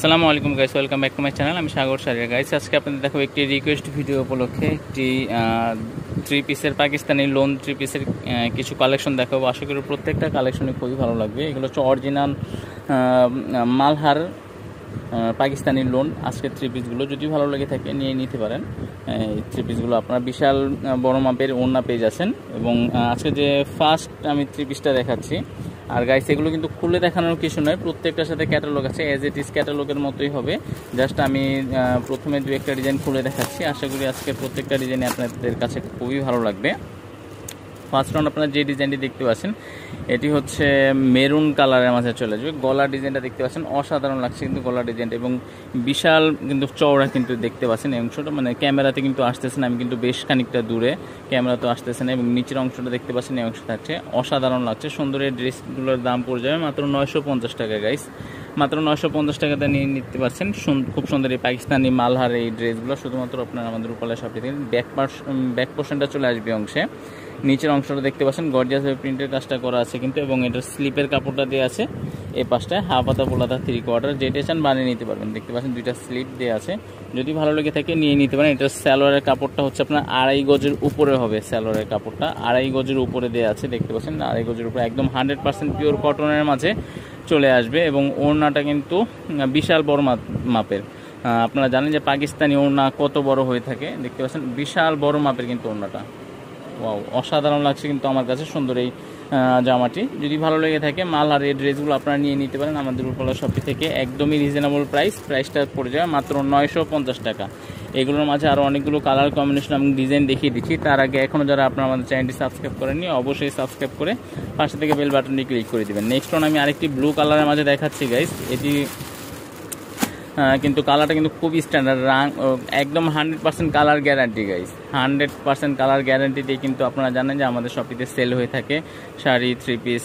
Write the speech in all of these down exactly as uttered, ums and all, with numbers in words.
আসসালামু আলাইকুম guys, welcome back to my channel. আমি সাগর শাহরিয়ার। গাইস, আজকে আপনাদের দেখাবো একটি রিকোয়েস্ট ভিডিও উপলক্ষে একটি থ্রি পিসের পাকিস্তানি লোন থ্রি পিসের কিছু কালেকশন দেখাবো। আশা করি প্রত্যেকটা কালেকশনই খুবই ভালো লাগবে। এগুলো হচ্ছে অরিজিনাল মালহার পাকিস্তানি লোন। আজকের থ্রি পিসগুলো যদি ভালো লাগে থাকে নিয়ে নিতে পারেন। এই থ্রি পিসগুলো আপনারা বিশাল বড় মাপের ওড়না পেয়ে যাচ্ছেন। এবং আজকে যে ফার্স্ট আমি থ্রি পিসটা দেখাচ্ছি, আর গাইস এগুলো কিন্তু খুলে দেখানোর কিছু নয়, প্রত্যেকটার সাথে ক্যাটালগ আছে, এজ ইট ইজ ক্যাটালগের মতোই হবে। জাস্ট আমি প্রথমে দু একটা ডিজাইন খুলে দেখাচ্ছি। আশা করি আজকে প্রত্যেকটা ডিজাইন আপনাদের কাছে খুবই ভালো লাগবে। ফার্স্ট রাউন্ড আপনারা যে ডিজাইনটি দেখতে পাচ্ছেন, এটি হচ্ছে মেরুন কালারের মাঝে চলে যাবে। গলার ডিজাইনটা দেখতে পাচ্ছেন, অসাধারণ লাগছে কিন্তু গলার ডিজাইনটা, এবং বিশাল কিন্তু চওড়া কিন্তু দেখতে পাচ্ছেন অংশটা। মানে ক্যামেরাতে কিন্তু আসতেছে না, আমি কিন্তু বেশ খানিকটা দূরে, ক্যামেরা তো আসতেছে না। এবং নিচের অংশটা দেখতে পাচ্ছেন, এই অংশ থাকছে, অসাধারণ লাগছে। সুন্দর এই ড্রেসগুলোর দাম পড়ে যাবে মাত্র নয়শো পঞ্চাশ টাকা। গাইস মাত্র নয়শো পঞ্চাশ টাকাতে নিয়ে নিতে পারছেন খুব সুন্দর এই পাকিস্তানি মালহার এই ড্রেসগুলো। শুধুমাত্র আপনার আমাদের রূপালয় শপে থেকে ব্যাক পার্স ব্যাক পোর্শনটা চলে আসবে অংশে। নিচের অংশটা দেখতে পাচ্ছেন গর্জিয়াসভাবে প্রিন্টের কাজটা করা আছে কিন্তু, এবং এটার স্লিপের কাপড়টা দেওয়া আছে। এই পাশটায় হাফ হাতা পোলাতা থ্রি কোয়ার্টার যেটা চান বানিয়ে নিতে পারবেন। দেখতে পাচ্ছেন দুইটা স্লিপ দেওয়া আছে, যদি ভালো লেগে থাকে নিয়ে নিতে পারেন। এটার স্যালোয়ারের কাপড়টা হচ্ছে আপনার আড়াই গজের উপরে হবে। স্যালোয়ারের কাপড়টা আড়াই গজের উপরে দেওয়া আছে, দেখতে পাচ্ছেন আড়াই গজের উপরে, একদম হান্ড্রেড পার্সেন্ট পিওর কটনের মাঝে চলে আসবে। এবং ওড়নাটা কিন্তু বিশাল বড় মাপের। আপনারা জানেন যে পাকিস্তানি ওড়না কত বড় হয়ে থাকে, দেখতে পাচ্ছেন বিশাল বড় মাপের কিন্তু ওড়নাটা। ওয়াও, অসাধারণ লাগছে কিন্তু আমার কাছে সুন্দর এই জামাটি। যদি ভালো লেগে থাকে মালহার এই ড্রেসগুলো আপনারা নিয়ে নিতে পারেন আমাদের রূপালয় শপে থেকে, একদমই রিজনেবল প্রাইস। প্রাইসটা পড়ে যাবে মাত্র নয়শো পঞ্চাশ টাকা। এগুলোর মাঝে আরও অনেকগুলো কালার কম্বিনেশন এবং ডিজাইন দেখিয়ে দিচ্ছি। তার আগে এখনও যারা আপনারা আমাদের চ্যানেলটি সাবস্ক্রাইব করেননি অবশ্যই সাবস্ক্রাইব করে পাশে থেকে বেল বাটনটি ক্লিক করে দেবেন। নেক্সট ওয়ান আমি আরেকটি ব্লু কালারের মাঝে দেখাচ্ছি গাইস। এটি কিন্তু কালারটা কিন্তু খুব স্ট্যান্ডার্ড রাং, একদম hundred percent colour guarantee. Guys hundred percent colour guarantee দিয়ে কিন্তু আপনারা জানেন যে আমাদের শপিতে সেল হয়ে থাকে শাড়ি, থ্রি পিস,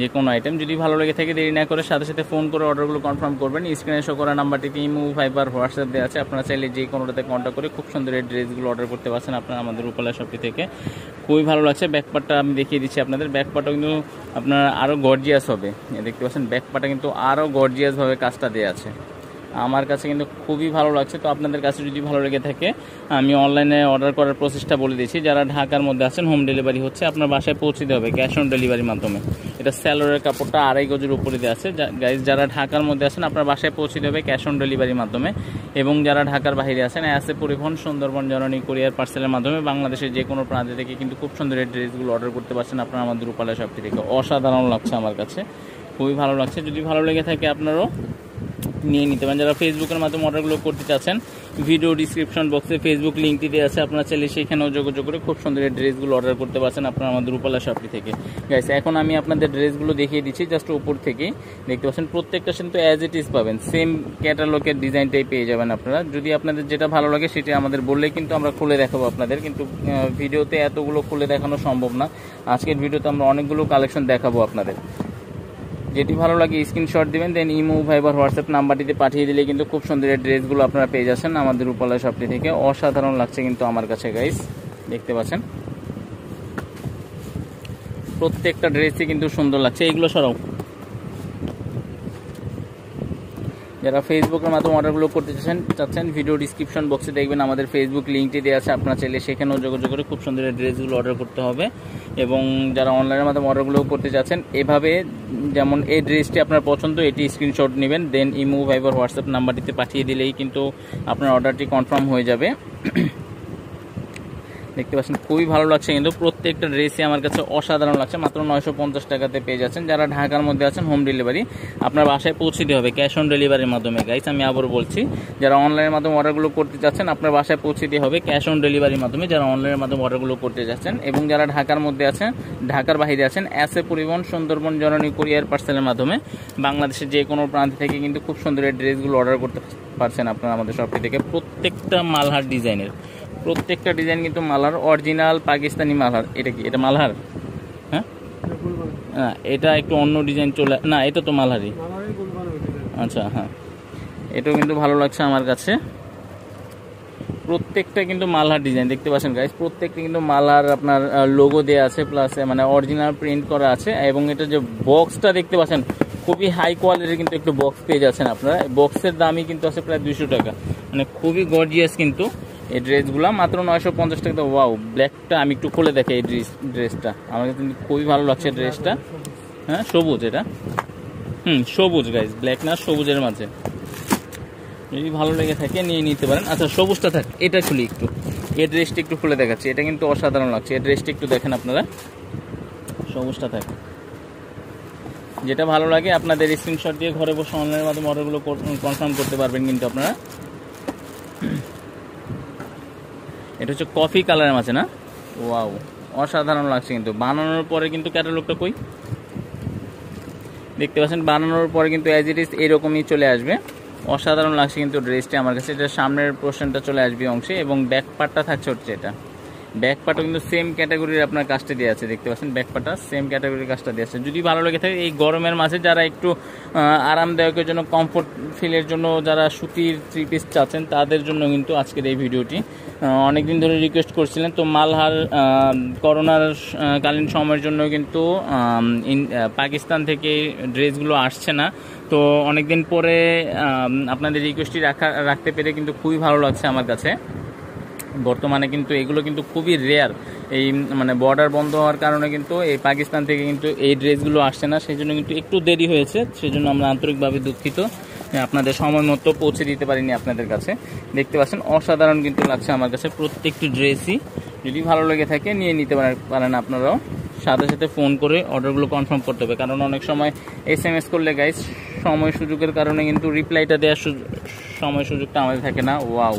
যে কোনো আইটেম। যদি ভালো লেগে থাকে দেরি না করে সাথে সাথে ফোন করে অর্ডারগুলো কনফার্ম করবেন। স্ক্রিনে শো করা নাম্বারটিতে ইমো, ফাইবার, হোয়াটসঅ্যাপ দেওয়া আছে। আপনারা চাইলে যে কোনোটাতে কন্ট্যাক্ট করে খুব সুন্দর এই ড্রেসগুলো অর্ডার করতে পারছেন আপনারা আমাদের রূপালয় শপটি থেকে। খুবই ভালো লাগছে। ব্যাকপার্টটা আমি দেখিয়ে দিচ্ছি আপনাদের। ব্যাকপার্টটা কিন্তু আপনার আরও গর্জিয়াস হবে, দেখতে পাচ্ছেন ব্যাকপার্টটা কিন্তু আরও গর্জিয়াসভাবে কাজটা দেওয়া আছে। আমার কাছে কিন্তু খুবই ভালো লাগছে। তো আপনাদের কাছে যদি ভালো লেগে থাকে আমি অনলাইনে অর্ডার করার প্রসেসটা বলে দিচ্ছি। যারা ঢাকার মধ্যে আছেন হোম ডেলিভারি হচ্ছে, আপনার বাসায় পৌঁছে দেওয়া হবে ক্যাশ অন ডেলিভারির মাধ্যমে। এটা স্যালোয়ারের কাপড়টা আড়াই গজের উপরে দেওয়া আছে। গাইস যারা ঢাকার মধ্যে আছেন আপনার বাসায় পৌঁছে দেওয়া হবে ক্যাশ অন ডেলিভারির মাধ্যমে, এবং যারা ঢাকার বাইরে আছেন এসে পরিবহন, সুন্দরবন, জননী, কুরিয়ার, পার্সেলের মাধ্যমে বাংলাদেশের যে কোনো প্রান্ত থেকে কিন্তু খুব সুন্দর এই ড্রেসগুলো অর্ডার করতে পারছেন আপনারা আমাদের রূপালয় শপটি থেকে। অসাধারণ লাগছে আমার কাছে, খুবই ভালো লাগছে। যদি ভালো লেগে থাকে আপনারও নিয়ে নিতে পারেন। যারা ফেসবুকের মাধ্যমে অর্ডারগুলো করতে চাচ্ছেন ভিডিও ডিসক্রিপশন বক্সে ফেসবুক লিঙ্কটি দেওয়া আছে, আপনারা চাইলে সেখানেও যোগাযোগ করে খুব সুন্দর এই ড্রেসগুলো অর্ডার করতে পারছেন আপনারা আমাদের রূপালয় শপটি থেকে। গাইস এখন আমি আপনাদের ড্রেসগুলো দেখিয়ে দিচ্ছি জাস্ট উপর থেকে, দেখতে পাচ্ছেন প্রত্যেকটা কিন্তু অ্যাজ ইট ইজ পাবেন, সেম ক্যাটালগের ডিজাইনটাই পেয়ে যাবেন আপনারা। যদি আপনাদের যেটা ভালো লাগে সেটা আমাদের বললে কিন্তু আমরা খুলে দেখাবো আপনাদের, কিন্তু ভিডিওতে এতগুলো খুলে দেখানো সম্ভব না। আজকের ভিডিওতে আমরা অনেকগুলো কালেকশন দেখাবো আপনাদের। যেটি ভালো লাগে স্ক্রিনশট দেবেন, দেন ইমো, ভাইবার, হোয়াটসঅ্যাপ নাম্বারটিতে পাঠিয়ে দিলে কিন্তু খুব সুন্দর এই ড্রেসগুলো আপনারা পেয়ে যাচ্ছেন আমাদের রূপালয় শপটি থেকে। অসাধারণ লাগছে কিন্তু আমার কাছে গাইস, দেখতে পাচ্ছেন প্রত্যেকটা ড্রেসই কিন্তু সুন্দর লাগছে। এগুলো সরাও। যারা ফেসবুকের মাধ্যমে অর্ডারগুলো করতে চাচ্ছেন চাচ্ছেন ভিডিও ডিসক্রিপশন বক্সে দেখবেন আমাদের ফেসবুক লিঙ্কটি দেওয়া আছে, আপনারা চাইলে সেখানেও যোগাযোগ করে খুব সুন্দর এই ড্রেসগুলো অর্ডার করতে হবে। এবং যারা অনলাইনের মাধ্যমে অর্ডারগুলো করতে চাচ্ছেন এভাবে, যেমন এই ড্রেসটি আপনার পছন্দ, এটি স্ক্রিনশট নেবেন, দেন ইমো, ভাইবার, হোয়াটসঅ্যাপ নাম্বারটিতে পাঠিয়ে দিলেই কিন্তু আপনার অর্ডারটি কনফার্ম হয়ে যাবে। দেখতে পাচ্ছেন খুবই ভালো লাগছে কিন্তু প্রত্যেকটা ড্রেসই আমার কাছে অসাধারণ লাগছে। মাত্র নয়শো পঞ্চাশ টাকাতে পেয়ে যাচ্ছেন। যারা ঢাকার মধ্যে আছেন হোম ডেলিভারি আপনার বাসায় পৌঁছে দেওয়া হবে ক্যাশ অন ডেলিভারির মাধ্যমে। গাইস আমি আবারও বলছি, যারা অনলাইনের মাধ্যমে অর্ডারগুলো করতে চাচ্ছেন আপনার বাসায় পৌঁছে দেওয়া হবে ক্যাশ অন ডেলিভারির মাধ্যমে, যারা অনলাইনের মাধ্যমে অর্ডারগুলো করতে চাচ্ছেন। এবং যারা ঢাকার মধ্যে আছেন, ঢাকার বাইরে আছেন এসে পরিবহন, সুন্দরবন, জননী, কুরিয়ার, পার্সেলের মাধ্যমে বাংলাদেশের যে কোনো প্রান্ত থেকে কিন্তু খুব সুন্দর এই ড্রেসগুলো অর্ডার করতে পারছেন আপনারা আমাদের শপটি থেকে। প্রত্যেকটা মালহার ডিজাইনের, প্রত্যেকটা ডিজাইন কিন্তু মালহার, অরিজিনাল পাকিস্তানি মালহার। এটা কি এটা মালহার? হ্যাঁ না, এটা একটু অন্য ডিজাইন চলে, না এটা তো মালহারই। আচ্ছা হ্যাঁ, এটাও কিন্তু ভালো লাগছে আমার কাছে। প্রত্যেকটা কিন্তু মালহার ডিজাইন দেখতে পাচ্ছেন গাইস, প্রত্যেকটা কিন্তু মালহার আপনার লোগো দেওয়া আছে, প্লাস মানে অরিজিনাল প্রিন্ট করা আছে। এবং এটা যে বক্সটা দেখতে পাচ্ছেন, খুবই হাই কোয়ালিটির কিন্তু একটা বক্স পেয়ে যাচ্ছেন আপনারা। এই বক্সের দামই কিন্তু আছে প্রায় দুইশো টাকা, মানে খুবই গর্জিয়াস কিন্তু এই ড্রেসগুলো মাত্র নয়শো পঞ্চাশ টাকা। তো ওয়াও, ব্ল্যাকটা আমি একটু খুলে দেখে এই ড্রেসটা আমার কাছে খুবই ভালো লাগছে ড্রেসটা। হ্যাঁ সবুজ, এটা হুম সবুজ গাইস, ব্ল্যাক না সবুজের মাঝে, যদি ভালো লেগে থাকে নিয়ে নিতে পারেন। আচ্ছা সবুজটা থাক, এটা খুলি একটু, এই ড্রেসটা একটু খুলে দেখাচ্ছি, এটা কিন্তু অসাধারণ লাগছে। এই ড্রেসটা একটু দেখেন আপনারা, সবুজটা থাকে। যেটা ভালো লাগে আপনাদের স্ক্রিনশট দিয়ে ঘরে বসে অনলাইনের মাধ্যমে অর্ডারগুলো কনফার্ম করতে পারবেন কিন্তু আপনারা। এটা হচ্ছে কফি কালারের মাঝে, না ওয়াও অসাধারণ লাগছে কিন্তু। বানানোর পরে কিন্তু ক্যাটালগটা কই দেখতে পাচ্ছেন, বানানোর পরে কিন্তু অ্যাজ ইট ইজ এরকমই চলে আসবে। অসাধারণ লাগছে কিন্তু ড্রেসটা আমার কাছে। এটা সামনের পোর্শনটা চলে আসবে অংশে, এবং ব্যাক পার্টটা থাকছে হচ্ছে এটা। ব্যাক পার্টও কিন্তু সেম ক্যাটাগরির আপনার কাজটা দেওয়া আছে, দেখতে পাচ্ছেন ব্যাক পার্টটা সেম ক্যাটাগরির কাজটা দেওয়া আছে। যদি ভালো লেগে থাকে এই গরমের মাঝে যারা একটু আরামদায়কের জন্য কমফোর্ট ফিলের জন্য যারা সুতির থ্রি পিস চাচ্ছেন তাদের জন্য কিন্তু আজকের এই ভিডিওটি। অনেকদিন ধরে রিকোয়েস্ট করছিলেন, তো মালহার করোনার কালীন সময়ের জন্য কিন্তু পাকিস্তান থেকে ড্রেসগুলো আসছে না, তো অনেকদিন পরে আপনাদের রিকোয়েস্টটি রাখা রাখতে পেরে কিন্তু খুবই ভালো লাগছে আমার কাছে। বর্তমানে কিন্তু এগুলো কিন্তু খুবই রেয়ার, এই মানে বর্ডার বন্ধ হওয়ার কারণে কিন্তু এই পাকিস্তান থেকে কিন্তু এই ড্রেসগুলো আসছে না, সেই জন্য কিন্তু একটু দেরি হয়েছে। সেই জন্য আমরা আন্তরিকভাবে দুঃখিত আপনাদের সময় মতো পৌঁছে দিতে পারিনি আপনাদের কাছে। দেখতে পাচ্ছেন অসাধারণ কিন্তু লাগছে আমার কাছে প্রত্যেকটি ড্রেসই। যদি ভালো লেগে থাকে নিয়ে নিতে পারেন আপনারাও, সাথে সাথে ফোন করে অর্ডারগুলো কনফার্ম করতে হবে, কারণ অনেক সময় এস এম এস করলে গাইজ সময় সুযোগের কারণে কিন্তু রিপ্লাইটা দেওয়ার সময় সুযোগটা আমাদের থাকে না। ওয়াও,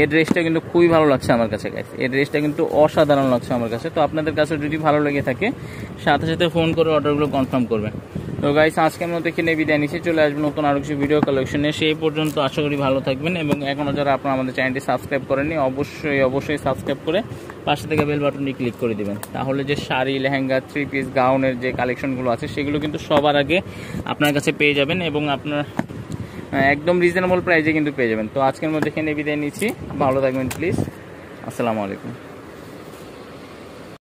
এই ড্রেসটা কিন্তু খুবই ভালো লাগছে আমার কাছে গাইজ, এই ড্রেসটা কিন্তু অসাধারণ লাগছে আমার কাছে। তো আপনাদের কাছে যদি ভালো লেগে থাকে সাথে সাথে ফোন করে অর্ডারগুলো কনফার্ম করবেন। তো গাইজ আজকে আমরা দেখে নিয়ে বিদায় নিচ্ছি, চলে আসবেন নতুন আরও কিছু ভিডিও কালেকশনে। সেই পর্যন্ত আশা করি ভালো থাকবেন, এবং এখনও যারা আপনারা আমাদের চ্যানেলটি সাবস্ক্রাইব করেননি অবশ্যই অবশ্যই সাবস্ক্রাইব করে পাশে থেকে বেল বাটনটি ক্লিক করে দেবেন, তাহলে যে শাড়ি লেহেঙ্গা থ্রি পিস গাউনের যে কালেকশনগুলো আছে সেগুলো কিন্তু সবার আগে আপনার কাছে পেয়ে যাবেন, এবং আপনার একদম রিজনেবল প্রাইসে কিন্তু পেয়ে যাবেন। তো আজকের মধ্যে এখানে বিদায় নিচ্ছি, ভালো থাকবেন প্লিজ, আসসালামু আলাইকুম।